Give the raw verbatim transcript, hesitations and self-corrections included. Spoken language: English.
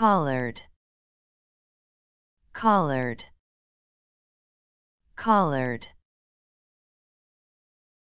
Collared, collared, collared.